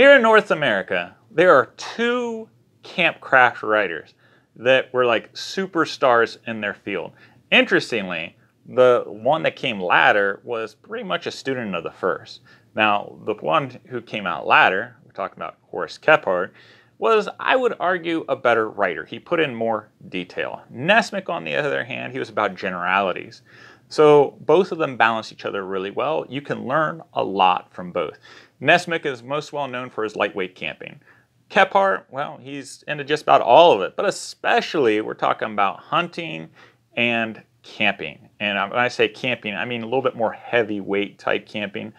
Here in North America, there are two campcraft writers that were like superstars in their field. Interestingly, the one that came later was pretty much a student of the first. Now, the one who came out later, we're talking about Horace Kephart, was, I would argue, a better writer. He put in more detail. Nessmuk, on the other hand, he was about generalities. So both of them balance each other really well. You can learn a lot from both. Nessmuk is most well known for his lightweight camping. Kephart, well, he's into just about all of it, but especially we're talking about hunting and camping. And when I say camping, I mean a little bit more heavyweight type camping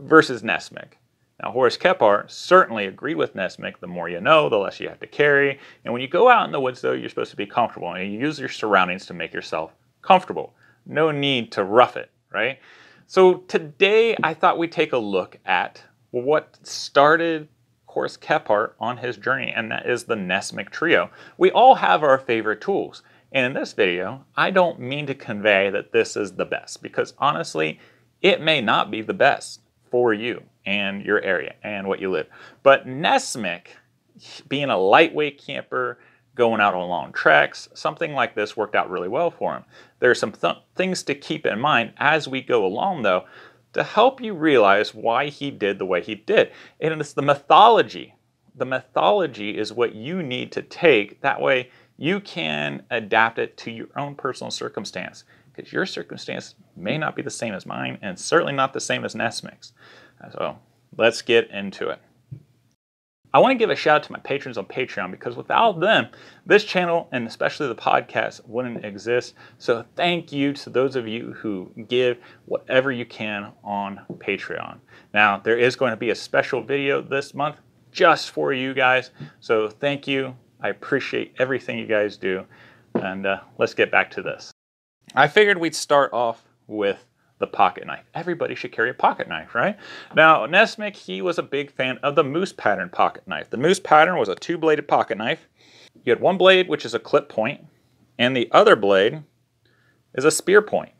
versus Nessmuk. Now, Horace Kephart certainly agreed with Nessmuk. The more you know, the less you have to carry. And when you go out in the woods, though, you're supposed to be comfortable, and you use your surroundings to make yourself comfortable. No need to rough it, right? So today, I thought we'd take a look at what started Horace Kephart on his journey, and that is the Nessmuk trio. We all have our favorite tools. And in this video, I don't mean to convey that this is the best, because honestly, it may not be the best for you and your area and what you live. But Nessmuk, being a lightweight camper, going out on long treks, something like this worked out really well for him. There are some things to keep in mind as we go along, though, to help you realize why he did the way he did. And it's the mythology. The mythology is what you need to take. That way you can adapt it to your own personal circumstance, because your circumstance may not be the same as mine, and certainly not the same as Nessmuk's. So let's get into it. I want to give a shout out to my patrons on Patreon, because without them, this channel and especially the podcast wouldn't exist. So thank you to those of you who give whatever you can on Patreon. Now, there is going to be a special video this month just for you guys. So thank you. I appreciate everything you guys do. And let's get back to this. I figured we'd start off with the pocket knife. Everybody should carry a pocket knife, right? Now, Nessmuk, he was a big fan of the moose pattern pocket knife. The moose pattern was a two-bladed pocket knife. You had one blade, which is a clip point, and the other blade is a spear point,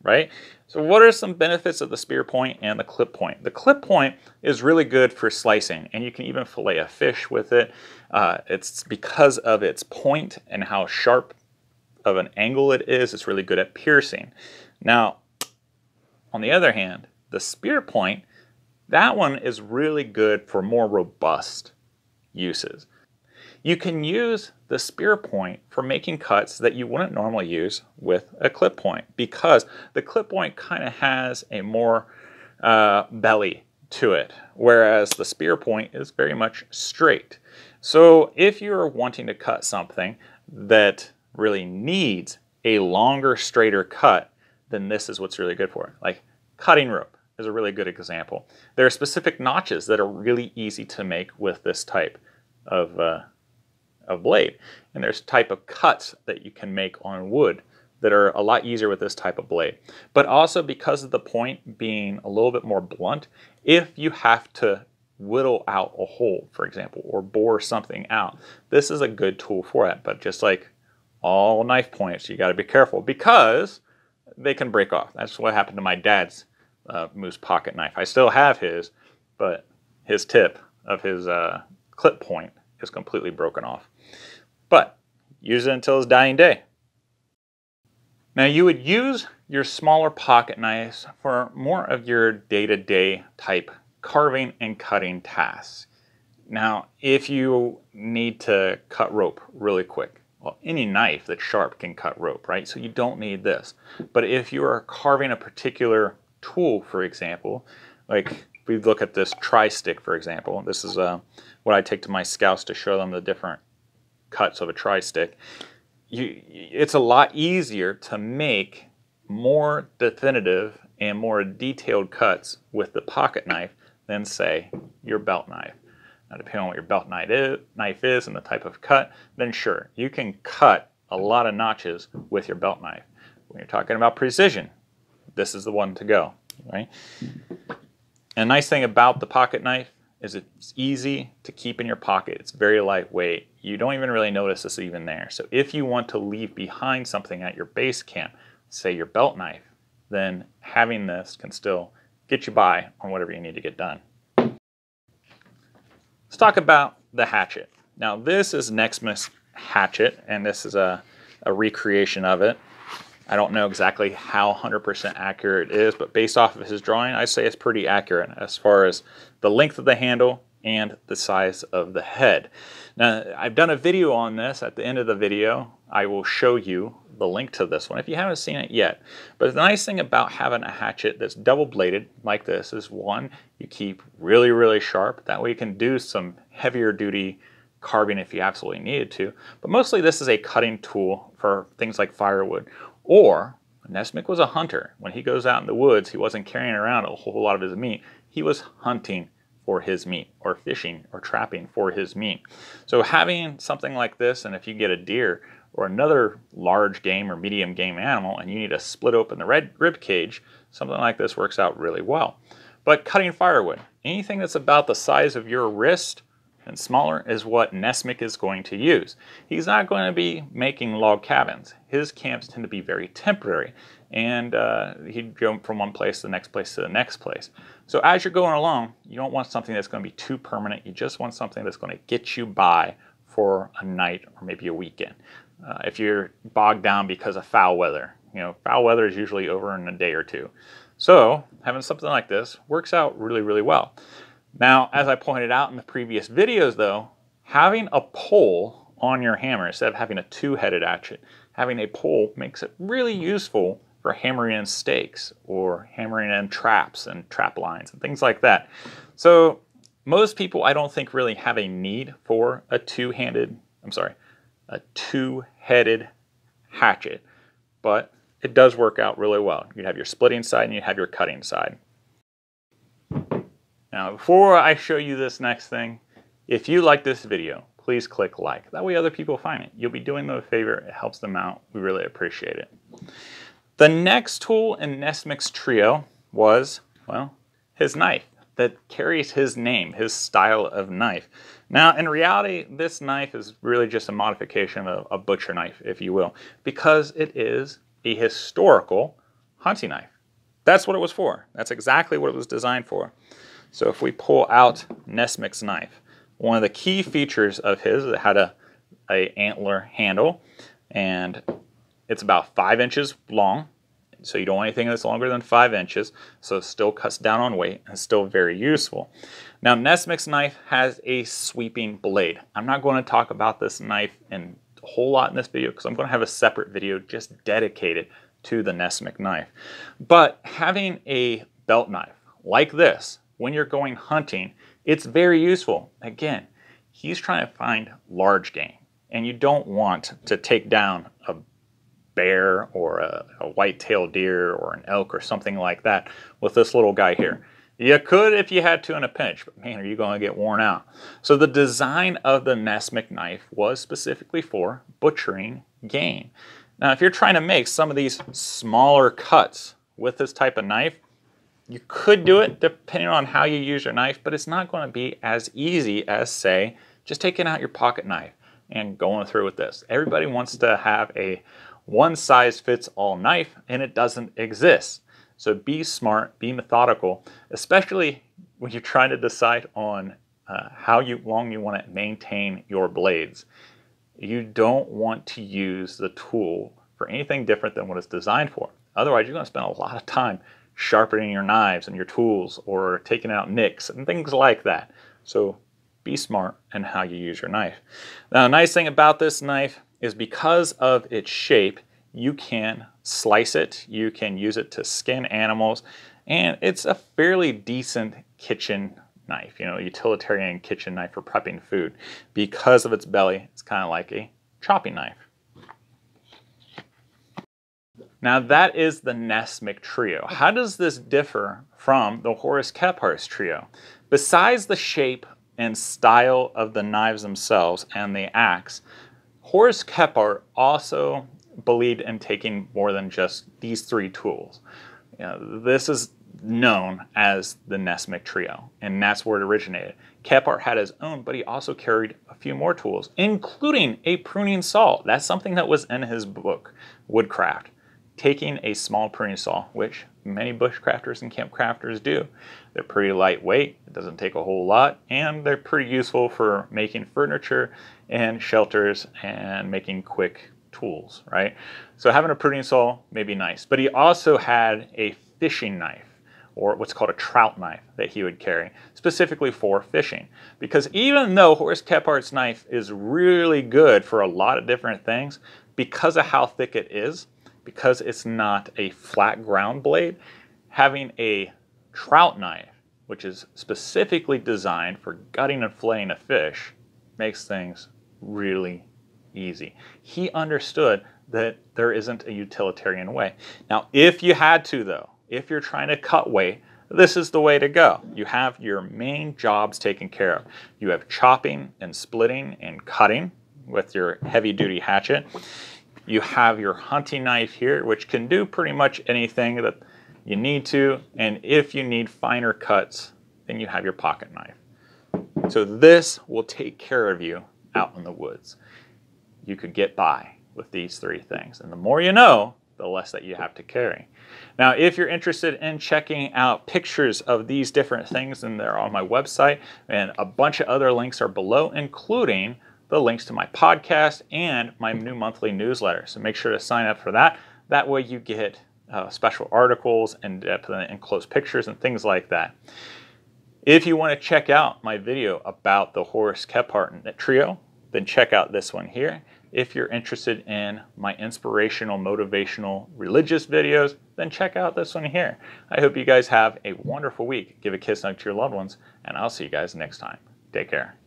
right? So what are some benefits of the spear point and the clip point? The clip point is really good for slicing, and you can even fillet a fish with it. It's because of its point and how sharp of an angle it is, it's really good at piercing. Now, on the other hand, the spear point, that one is really good for more robust uses. You can use the spear point for making cuts that you wouldn't normally use with a clip point, because the clip point kind of has a more belly to it, whereas the spear point is very much straight. So if you're wanting to cut something that really needs a longer, straighter cut, then this is what's really good for it. Like cutting rope is a really good example. There are specific notches that are really easy to make with this type of blade. And there's type of cuts that you can make on wood that are a lot easier with this type of blade. But also because of the point being a little bit more blunt, if you have to whittle out a hole, for example, or bore something out, this is a good tool for it. But just like all knife points, you gotta be careful, because they can break off. That's what happened to my dad's moose pocket knife. I still have his, but his tip of his clip point is completely broken off. But use it until his dying day. Now, you would use your smaller pocket knives for more of your day-to-day type carving and cutting tasks. Now, if you need to cut rope really quick, well, any knife that's sharp can cut rope, right? So you don't need this. But if you are carving a particular tool, for example, like if we look at this tri-stick, for example, this is what I take to my scouts to show them the different cuts of a tri-stick. It's a lot easier to make more definitive and more detailed cuts with the pocket knife than, say, your belt knife. Now, depending on what your belt knife is and the type of cut, then sure, you can cut a lot of notches with your belt knife. When you're talking about precision, this is the one to go, right? And a nice thing about the pocket knife is it's easy to keep in your pocket. It's very lightweight. You don't even really notice it's even there. So if you want to leave behind something at your base camp, say your belt knife, then having this can still get you by on whatever you need to get done. Let's talk about the hatchet. Now this is Nessmuk's hatchet, and this is a recreation of it. I don't know exactly how 100% accurate it is, but based off of his drawing, I say it's pretty accurate as far as the length of the handle and the size of the head. Now, I've done a video on this. At the end of the video, I will show you the link to this one if you haven't seen it yet. But the nice thing about having a hatchet that's double-bladed like this is, one, you keep really, really sharp. That way you can do some heavier duty carving if you absolutely needed to. But mostly this is a cutting tool for things like firewood. Or, Nessmuk was a hunter. When he goes out in the woods, he wasn't carrying around a whole lot of his meat. He was hunting for his meat, or fishing or trapping for his meat. So having something like this, and if you get a deer or another large game or medium game animal and you need to split open the rib cage, something like this works out really well. But cutting firewood, anything that's about the size of your wrist and smaller is what Nessmuk is going to use. He's not going to be making log cabins. His camps tend to be very temporary, and he'd go from one place to the next place to the next place. So as you're going along, you don't want something that's going to be too permanent. You just want something that's going to get you by for a night or maybe a weekend. If you're bogged down because of foul weather, you know, foul weather is usually over in a day or two. So having something like this works out really, really well. Now, as I pointed out in the previous videos though, having a pole on your hammer instead of having a two-headed hatchet, having a pole makes it really useful for hammering in stakes or hammering in traps and trap lines and things like that. So most people, I don't think, really have a need for a two-headed hatchet, but it does work out really well. You have your splitting side and you have your cutting side. Now, before I show you this next thing, if you like this video, please click like. That way other people find it. You'll be doing them a favor. It helps them out. We really appreciate it. The next tool in Nessmuk's trio was, well, his knife that carries his name, his style of knife. Now, in reality, this knife is really just a modification of a butcher knife, if you will, because it is a historical hunting knife. That's what it was for. That's exactly what it was designed for. So if we pull out Nessmuk's knife, one of the key features of his is it had an antler handle, and it's about 5 inches long. So you don't want anything that's longer than 5 inches. So it still cuts down on weight and still very useful. Now Nessmuk's knife has a sweeping blade. I'm not going to talk about this knife in a whole lot in this video because I'm going to have a separate video just dedicated to the Nessmuk knife. But having a belt knife like this, when you're going hunting, it's very useful. Again, he's trying to find large game, and you don't want to take down a bear or a white-tailed deer or an elk or something like that with this little guy here. You could if you had to in a pinch, but man, are you going to get worn out. So the design of the Nessmuk knife was specifically for butchering game. Now, if you're trying to make some of these smaller cuts with this type of knife, you could do it depending on how you use your knife, but it's not going to be as easy as, say, just taking out your pocket knife and going through with this. Everybody wants to have a one-size-fits-all knife, and it doesn't exist. So be smart, be methodical, especially when you're trying to decide on how long you want to maintain your blades. You don't want to use the tool for anything different than what it's designed for. Otherwise, you're going to spend a lot of time sharpening your knives and your tools or taking out nicks and things like that. So be smart in how you use your knife. Now, the nice thing about this knife is because of its shape, you can slice it, you can use it to skin animals, and it's a fairly decent kitchen knife, you know, utilitarian kitchen knife for prepping food. Because of its belly, it's kind of like a chopping knife. Now that is the Nessmuk trio. How does this differ from the Horace Kephart's trio? Besides the shape and style of the knives themselves and the axe, Horace Kephart also believed in taking more than just these three tools. You know, this is known as the Nessmuk trio, and that's where it originated. Kephart had his own, but he also carried a few more tools, including a pruning saw. That's something that was in his book, Woodcraft. taking a small pruning saw, which many bushcrafters and campcrafters do. They're pretty lightweight, it doesn't take a whole lot, and they're pretty useful for making furniture and shelters and making quick tools, right? So having a pruning saw may be nice, but he also had a fishing knife, or what's called a trout knife, that he would carry specifically for fishing. Because even though Horace Kephart's knife is really good for a lot of different things, because of how thick it is, because it's not a flat ground blade, having a trout knife, which is specifically designed for gutting and filleting a fish, makes things really easy. He understood that there isn't a utilitarian way. Now, if you had to though, if you're trying to cut weight, this is the way to go. You have your main jobs taken care of. You have chopping and splitting and cutting with your heavy duty hatchet. You have your hunting knife here, which can do pretty much anything that you need to. And if you need finer cuts, then you have your pocket knife. So this will take care of you out in the woods. You could get by with these three things. And the more you know, the less that you have to carry. Now, if you're interested in checking out pictures of these different things, then they're on my website, and a bunch of other links are below, including the links to my podcast and my new monthly newsletter. So make sure to sign up for that. That way you get special articles and enclosed pictures and things like that. If you want to check out my video about the Horace Kephart trio, then check out this one here. If you're interested in my inspirational, motivational, religious videos, then check out this one here. I hope you guys have a wonderful week. Give a kiss hug to your loved ones, and I'll see you guys next time. Take care.